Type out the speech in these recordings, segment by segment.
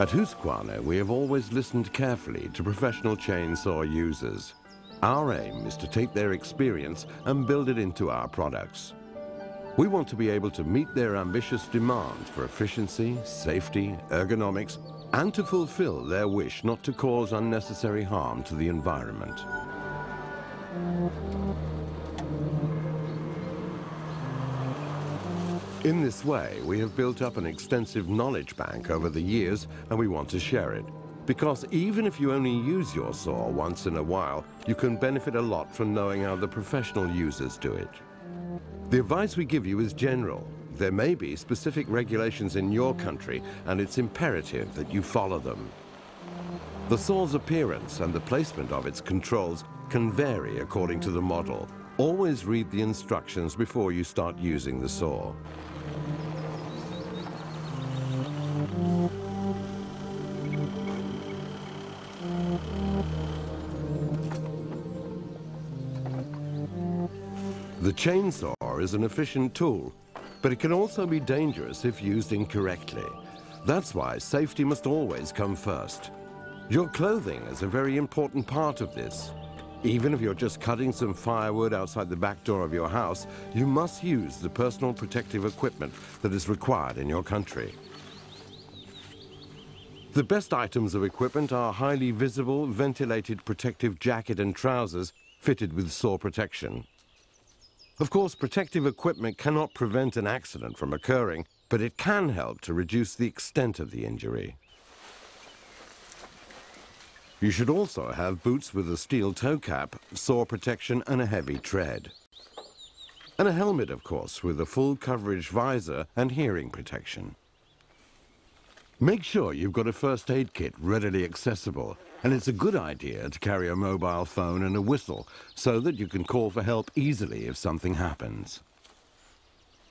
At Husqvarna, we have always listened carefully to professional chainsaw users. Our aim is to take their experience and build it into our products. We want to be able to meet their ambitious demands for efficiency, safety, ergonomics, and to fulfill their wish not to cause unnecessary harm to the environment. In this way, we have built up an extensive knowledge bank over the years, and we want to share it. Because even if you only use your saw once in a while, you can benefit a lot from knowing how the professional users do it. The advice we give you is general. There may be specific regulations in your country, and it's imperative that you follow them. The saw's appearance and the placement of its controls can vary according to the model. Always read the instructions before you start using the saw. The chainsaw is an efficient tool, but it can also be dangerous if used incorrectly. That's why safety must always come first. Your clothing is a very important part of this. Even if you're just cutting some firewood outside the back door of your house, you must use the personal protective equipment that is required in your country. The best items of equipment are highly visible, ventilated protective jacket and trousers fitted with saw protection. Of course, protective equipment cannot prevent an accident from occurring, but it can help to reduce the extent of the injury. You should also have boots with a steel toe cap, saw protection and a heavy tread. And a helmet, of course, with a full coverage visor and hearing protection. Make sure you've got a first aid kit readily accessible, and it's a good idea to carry a mobile phone and a whistle so that you can call for help easily if something happens.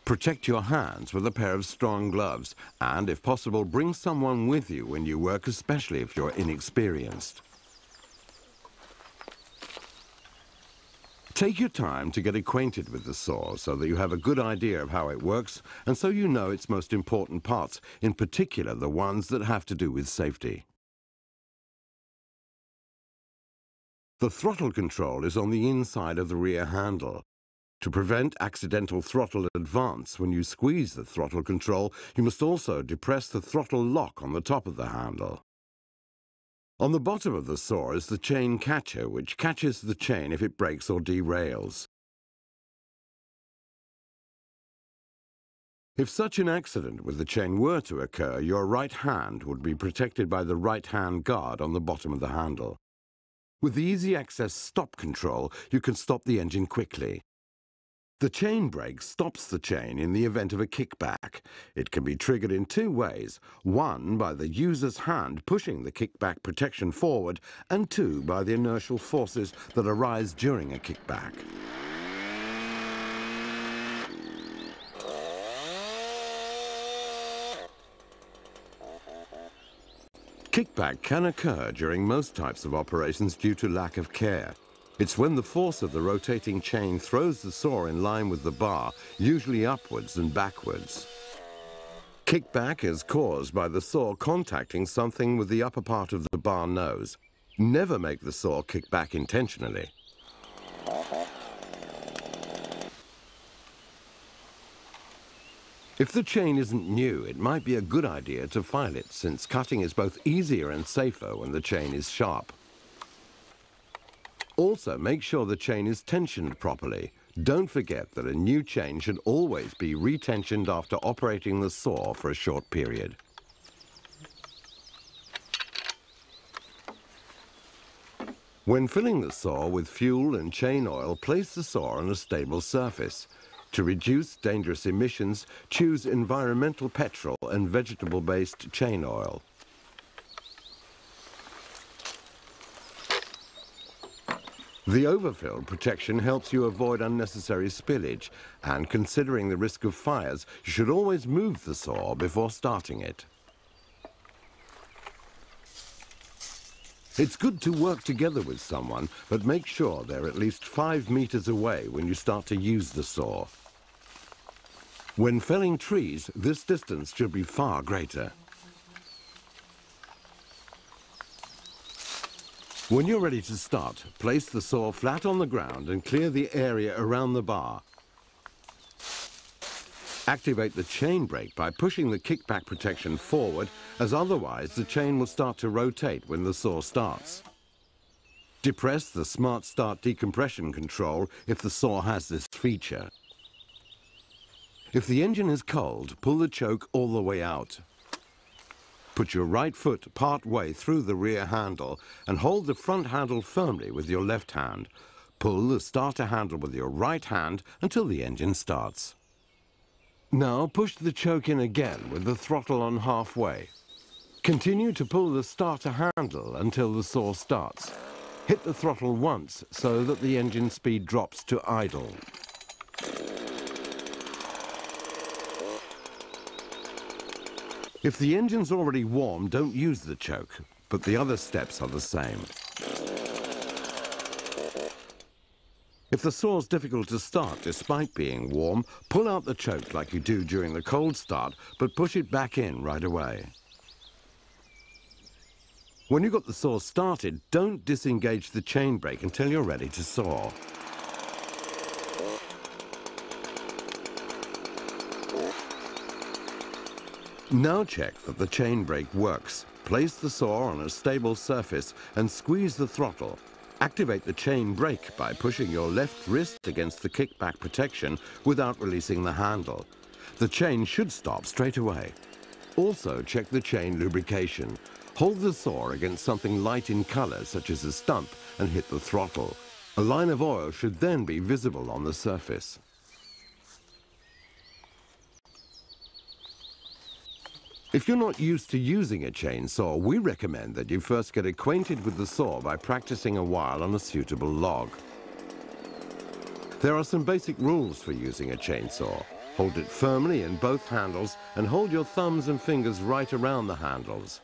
Protect your hands with a pair of strong gloves, and if possible, bring someone with you when you work, especially if you're inexperienced. Take your time to get acquainted with the saw so that you have a good idea of how it works, and so you know its most important parts, in particular the ones that have to do with safety. The throttle control is on the inside of the rear handle. To prevent accidental throttle advance when you squeeze the throttle control, you must also depress the throttle lock on the top of the handle. On the bottom of the saw is the chain catcher, which catches the chain if it breaks or derails. If such an accident with the chain were to occur, your right hand would be protected by the right hand guard on the bottom of the handle. With the easy access stop control, you can stop the engine quickly. The chain brake stops the chain in the event of a kickback. It can be triggered in two ways. One, by the user's hand pushing the kickback protection forward, and two, by the inertial forces that arise during a kickback. Kickback can occur during most types of operations due to lack of care. It's when the force of the rotating chain throws the saw in line with the bar, usually upwards and backwards. Kickback is caused by the saw contacting something with the upper part of the bar nose. Never make the saw kick back intentionally. If the chain isn't new, it might be a good idea to file it, since cutting is both easier and safer when the chain is sharp. Also, make sure the chain is tensioned properly. Don't forget that a new chain should always be retensioned after operating the saw for a short period. When filling the saw with fuel and chain oil, place the saw on a stable surface. To reduce dangerous emissions, choose environmental petrol and vegetable-based chain oil. The overfill protection helps you avoid unnecessary spillage, and considering the risk of fires, you should always move the saw before starting it. It's good to work together with someone, but make sure they're at least 5 meters away when you start to use the saw. When felling trees, this distance should be far greater. When you're ready to start, place the saw flat on the ground and clear the area around the bar. Activate the chain brake by pushing the kickback protection forward, as otherwise the chain will start to rotate when the saw starts. Depress the Smart Start decompression control if the saw has this feature. If the engine is cold, pull the choke all the way out. Put your right foot part way through the rear handle and hold the front handle firmly with your left hand. Pull the starter handle with your right hand until the engine starts. Now push the choke in again with the throttle on halfway. Continue to pull the starter handle until the saw starts. Hit the throttle once so that the engine speed drops to idle. If the engine's already warm, don't use the choke, but the other steps are the same. If the saw's difficult to start despite being warm, pull out the choke like you do during the cold start, but push it back in right away. When you've got the saw started, don't disengage the chain brake until you're ready to saw. Now check that the chain brake works. Place the saw on a stable surface and squeeze the throttle. Activate the chain brake by pushing your left wrist against the kickback protection without releasing the handle. The chain should stop straight away. Also check the chain lubrication. Hold the saw against something light in color, such as a stump, and hit the throttle. A line of oil should then be visible on the surface. If you're not used to using a chainsaw, we recommend that you first get acquainted with the saw by practicing a while on a suitable log. There are some basic rules for using a chainsaw. Hold it firmly in both handles and hold your thumbs and fingers right around the handles.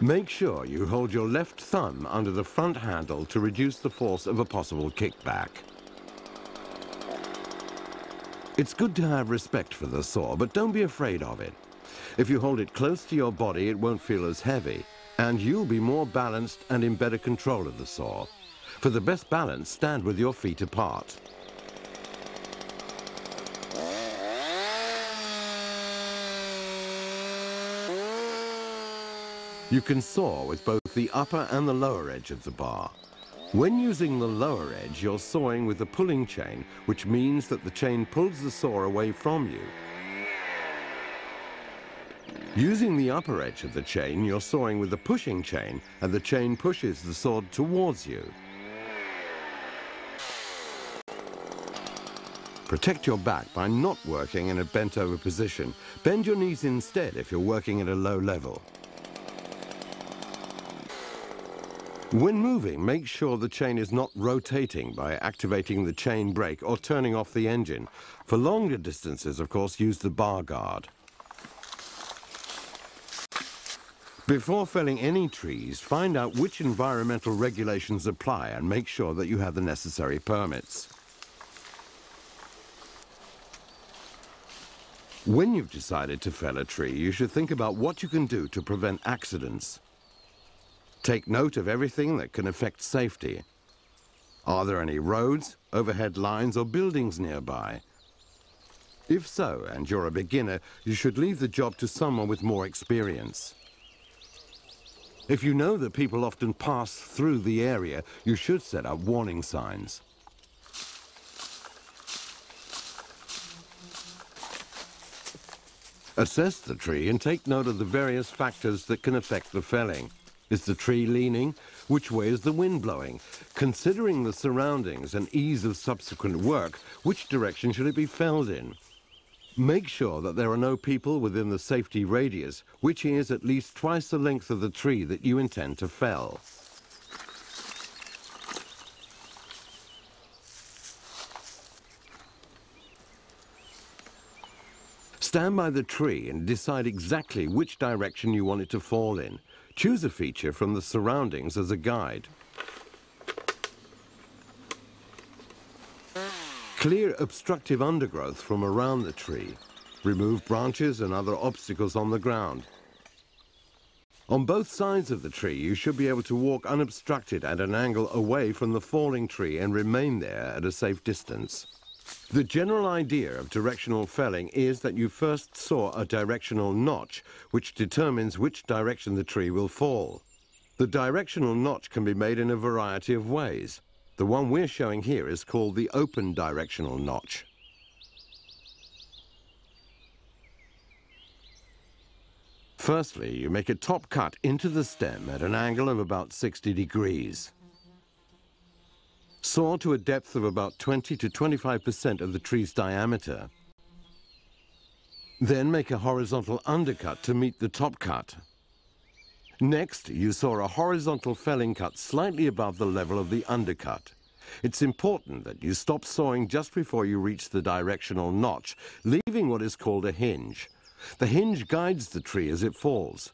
Make sure you hold your left thumb under the front handle to reduce the force of a possible kickback. It's good to have respect for the saw, but don't be afraid of it. If you hold it close to your body, it won't feel as heavy, and you'll be more balanced and in better control of the saw. For the best balance, stand with your feet apart. You can saw with both the upper and the lower edge of the bar. When using the lower edge, you're sawing with a pulling chain, which means that the chain pulls the saw away from you. Using the upper edge of the chain, you're sawing with a pushing chain, and the chain pushes the saw towards you. Protect your back by not working in a bent-over position. Bend your knees instead if you're working at a low level. When moving, make sure the chain is not rotating by activating the chain brake or turning off the engine. For longer distances, of course, use the bar guard. Before felling any trees, find out which environmental regulations apply and make sure that you have the necessary permits. When you've decided to fell a tree, you should think about what you can do to prevent accidents. Take note of everything that can affect safety. Are there any roads, overhead lines or buildings nearby? If so, and you're a beginner, you should leave the job to someone with more experience. If you know that people often pass through the area, you should set up warning signs. Assess the tree and take note of the various factors that can affect the felling. Is the tree leaning? Which way is the wind blowing? Considering the surroundings and ease of subsequent work, which direction should it be felled in? Make sure that there are no people within the safety radius, which is at least twice the length of the tree that you intend to fell. Stand by the tree and decide exactly which direction you want it to fall in. Choose a feature from the surroundings as a guide. Clear obstructive undergrowth from around the tree. Remove branches and other obstacles on the ground. On both sides of the tree, you should be able to walk unobstructed at an angle away from the falling tree and remain there at a safe distance. The general idea of directional felling is that you first saw a directional notch, which determines which direction the tree will fall. The directional notch can be made in a variety of ways. The one we're showing here is called the open directional notch. Firstly, you make a top cut into the stem at an angle of about 60 degrees. Saw to a depth of about 20 to 25% of the tree's diameter. Then make a horizontal undercut to meet the top cut. Next, you saw a horizontal felling cut slightly above the level of the undercut. It's important that you stop sawing just before you reach the directional notch, leaving what is called a hinge. The hinge guides the tree as it falls.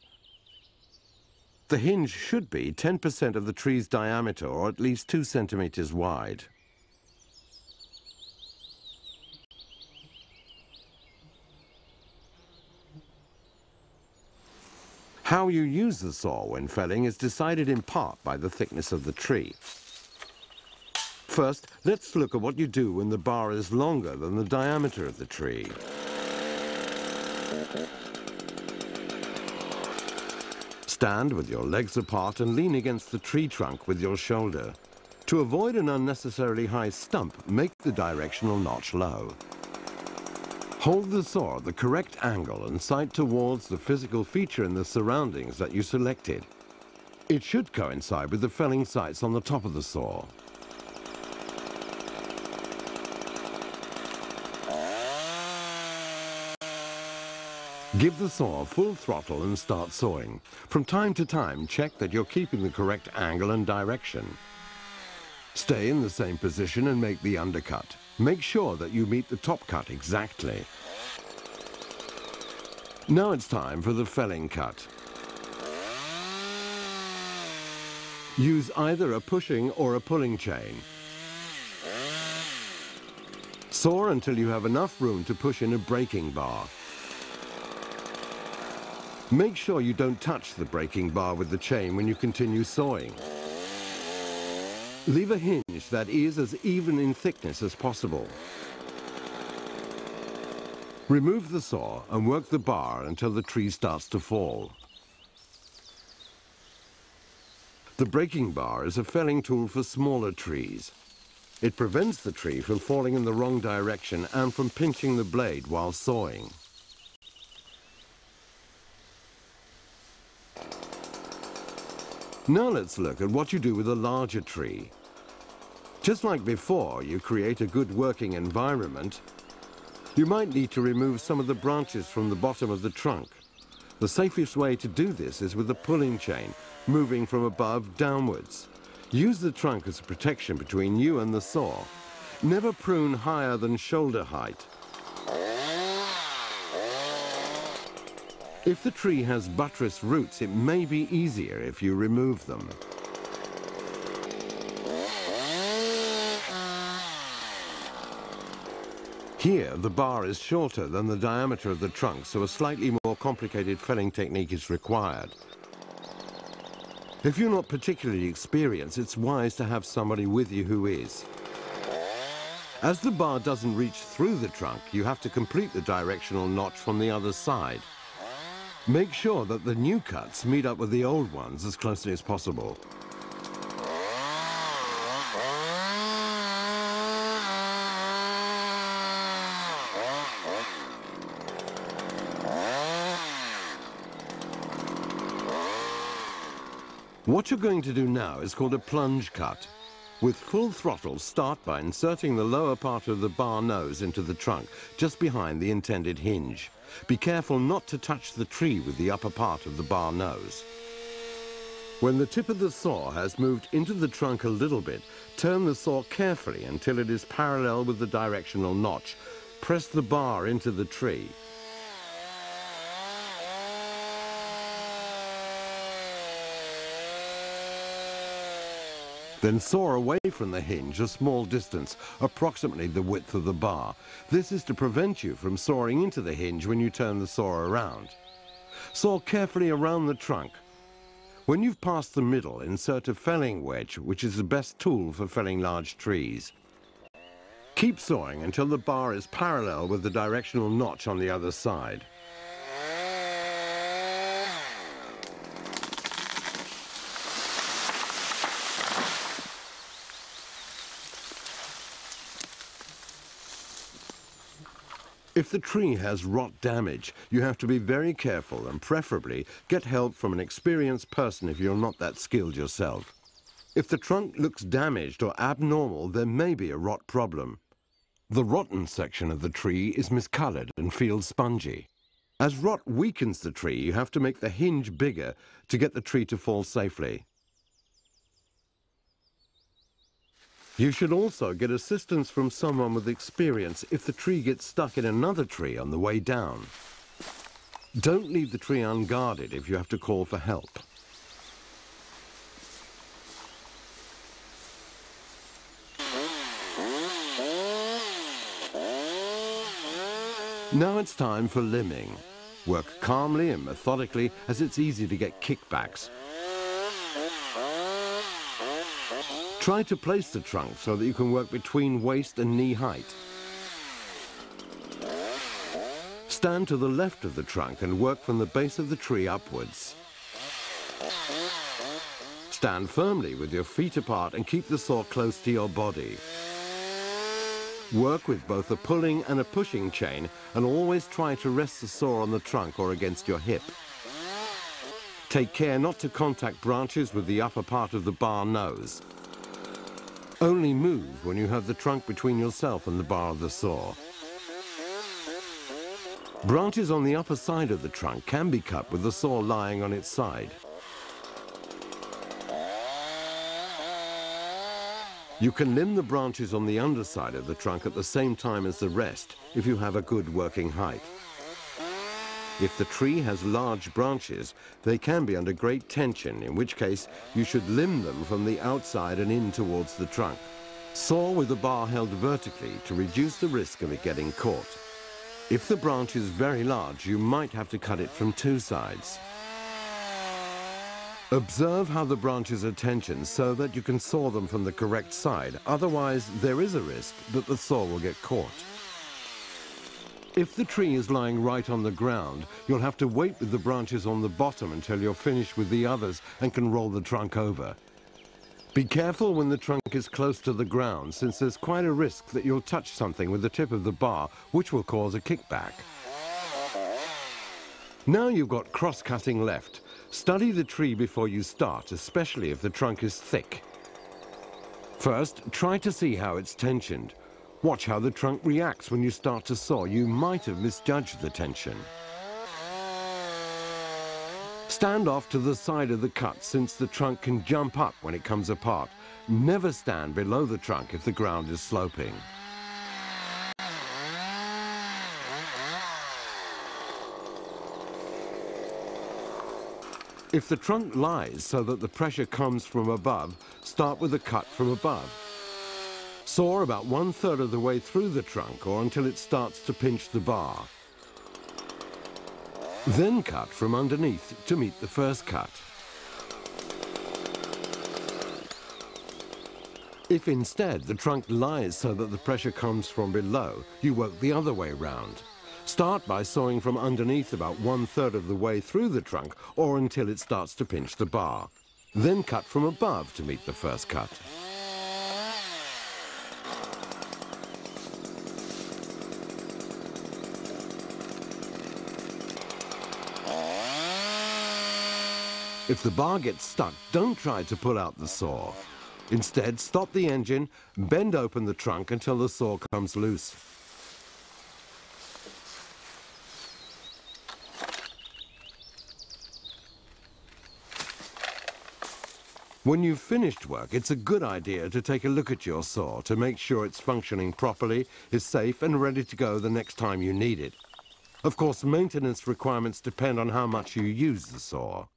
The hinge should be 10% of the tree's diameter, or at least 2 centimeters wide. How you use the saw when felling is decided in part by the thickness of the tree. First, let's look at what you do when the bar is longer than the diameter of the tree. Stand with your legs apart and lean against the tree trunk with your shoulder. To avoid an unnecessarily high stump, make the directional notch low. Hold the saw at the correct angle and sight towards the physical feature in the surroundings that you selected. It should coincide with the felling sights on the top of the saw. Give the saw full throttle and start sawing. From time to time, check that you're keeping the correct angle and direction. Stay in the same position and make the undercut. Make sure that you meet the top cut exactly. Now it's time for the felling cut. Use either a pushing or a pulling chain. Saw until you have enough room to push in a breaking bar. Make sure you don't touch the breaking bar with the chain when you continue sawing. Leave a hinge that is as even in thickness as possible. Remove the saw and work the bar until the tree starts to fall. The breaking bar is a felling tool for smaller trees. It prevents the tree from falling in the wrong direction and from pinching the blade while sawing. Now let's look at what you do with a larger tree. Just like before, you create a good working environment. You might need to remove some of the branches from the bottom of the trunk. The safest way to do this is with a pulling chain, moving from above downwards. Use the trunk as a protection between you and the saw. Never prune higher than shoulder height. If the tree has buttress roots, it may be easier if you remove them. Here, the bar is shorter than the diameter of the trunk, so a slightly more complicated felling technique is required. If you're not particularly experienced, it's wise to have somebody with you who is. As the bar doesn't reach through the trunk, you have to complete the directional notch from the other side. Make sure that the new cuts meet up with the old ones as closely as possible. What you're going to do now is called a plunge cut. With full throttle, start by inserting the lower part of the bar nose into the trunk, just behind the intended hinge. Be careful not to touch the tree with the upper part of the bar nose. When the tip of the saw has moved into the trunk a little bit, turn the saw carefully until it is parallel with the directional notch. Press the bar into the tree. Then saw away from the hinge a small distance, approximately the width of the bar. This is to prevent you from sawing into the hinge when you turn the saw around. Saw carefully around the trunk. When you've passed the middle, insert a felling wedge, which is the best tool for felling large trees. Keep sawing until the bar is parallel with the directional notch on the other side. If the tree has rot damage, you have to be very careful and preferably get help from an experienced person if you're not that skilled yourself. If the trunk looks damaged or abnormal, there may be a rot problem. The rotten section of the tree is miscoloured and feels spongy. As rot weakens the tree, you have to make the hinge bigger to get the tree to fall safely. You should also get assistance from someone with experience if the tree gets stuck in another tree on the way down. Don't leave the tree unguarded if you have to call for help. Now it's time for limbing. Work calmly and methodically, as it's easy to get kickbacks. Try to place the trunk so that you can work between waist and knee height. Stand to the left of the trunk and work from the base of the tree upwards. Stand firmly with your feet apart and keep the saw close to your body. Work with both a pulling and a pushing chain, and always try to rest the saw on the trunk or against your hip. Take care not to contact branches with the upper part of the bar nose. Only move when you have the trunk between yourself and the bar of the saw. Branches on the upper side of the trunk can be cut with the saw lying on its side. You can limb the branches on the underside of the trunk at the same time as the rest if you have a good working height. If the tree has large branches, they can be under great tension, in which case you should limb them from the outside and in towards the trunk. Saw with the bar held vertically to reduce the risk of it getting caught. If the branch is very large, you might have to cut it from two sides. Observe how the branches are tensioned so that you can saw them from the correct side, otherwise there is a risk that the saw will get caught. If the tree is lying right on the ground, you'll have to wait with the branches on the bottom until you're finished with the others and can roll the trunk over. Be careful when the trunk is close to the ground, since there's quite a risk that you'll touch something with the tip of the bar, which will cause a kickback. Now you've got cross-cutting left. Study the tree before you start, especially if the trunk is thick. First, try to see how it's tensioned. Watch how the trunk reacts when you start to saw. You might have misjudged the tension. Stand off to the side of the cut, since the trunk can jump up when it comes apart. Never stand below the trunk if the ground is sloping. If the trunk lies so that the pressure comes from above, start with the cut from above. Saw about 1/3 of the way through the trunk or until it starts to pinch the bar. Then cut from underneath to meet the first cut. If instead the trunk lies so that the pressure comes from below, you work the other way round. Start by sawing from underneath about 1/3 of the way through the trunk or until it starts to pinch the bar. Then cut from above to meet the first cut. If the bar gets stuck, don't try to pull out the saw. Instead, stop the engine, bend open the trunk until the saw comes loose. When you've finished work, it's a good idea to take a look at your saw to make sure it's functioning properly, is safe and ready to go the next time you need it. Of course, maintenance requirements depend on how much you use the saw.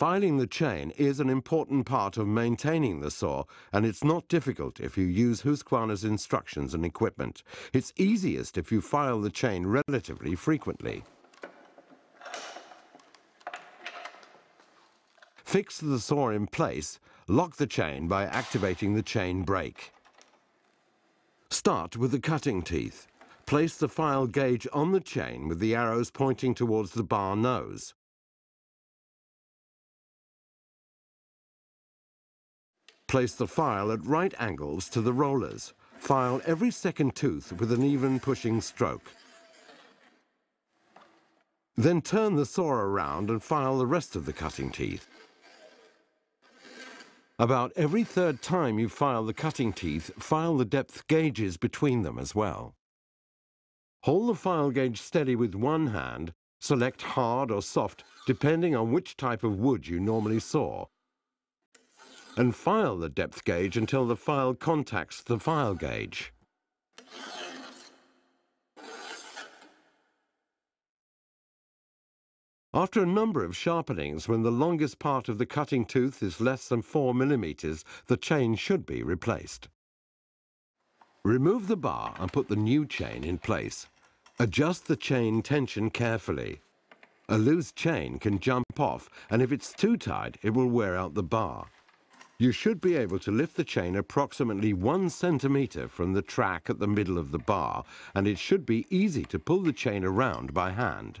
Filing the chain is an important part of maintaining the saw, and it's not difficult if you use Husqvarna's instructions and equipment. It's easiest if you file the chain relatively frequently. Fix the saw in place, lock the chain by activating the chain brake. Start with the cutting teeth. Place the file gauge on the chain with the arrows pointing towards the bar nose. Place the file at right angles to the rollers. File every second tooth with an even pushing stroke. Then turn the saw around and file the rest of the cutting teeth. About every third time you file the cutting teeth, file the depth gauges between them as well. Hold the file gauge steady with one hand, select hard or soft depending on which type of wood you normally saw, and file the depth gauge until the file contacts the file gauge. After a number of sharpenings, when the longest part of the cutting tooth is less than 4 mm, the chain should be replaced. Remove the bar and put the new chain in place. Adjust the chain tension carefully. A loose chain can jump off, and if it's too tight, it will wear out the bar. You should be able to lift the chain approximately 1 cm from the track at the middle of the bar, and it should be easy to pull the chain around by hand.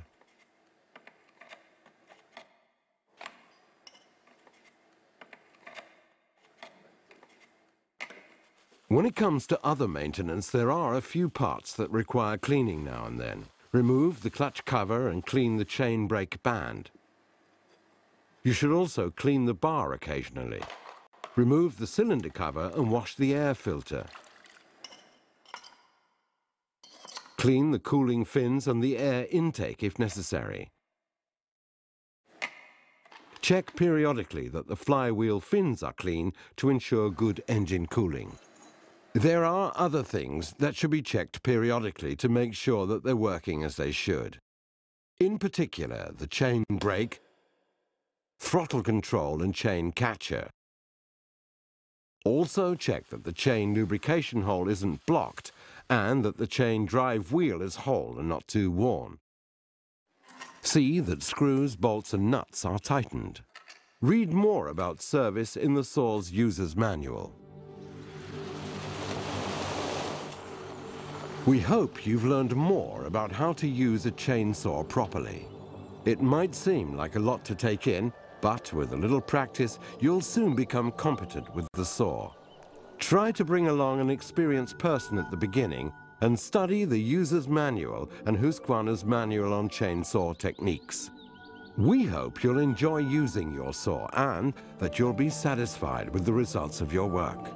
When it comes to other maintenance, there are a few parts that require cleaning now and then. Remove the clutch cover and clean the chain brake band. You should also clean the bar occasionally. Remove the cylinder cover and wash the air filter. Clean the cooling fins and the air intake if necessary. Check periodically that the flywheel fins are clean to ensure good engine cooling. There are other things that should be checked periodically to make sure that they're working as they should. In particular, the chain brake, throttle control and chain catcher. Also check that the chain lubrication hole isn't blocked and that the chain drive wheel is whole and not too worn. See that screws, bolts and nuts are tightened. Read more about service in the saw's user's manual. We hope you've learned more about how to use a chainsaw properly. It might seem like a lot to take in, but with a little practice, you'll soon become competent with the saw. Try to bring along an experienced person at the beginning and study the user's manual and Husqvarna's manual on chainsaw techniques. We hope you'll enjoy using your saw and that you'll be satisfied with the results of your work.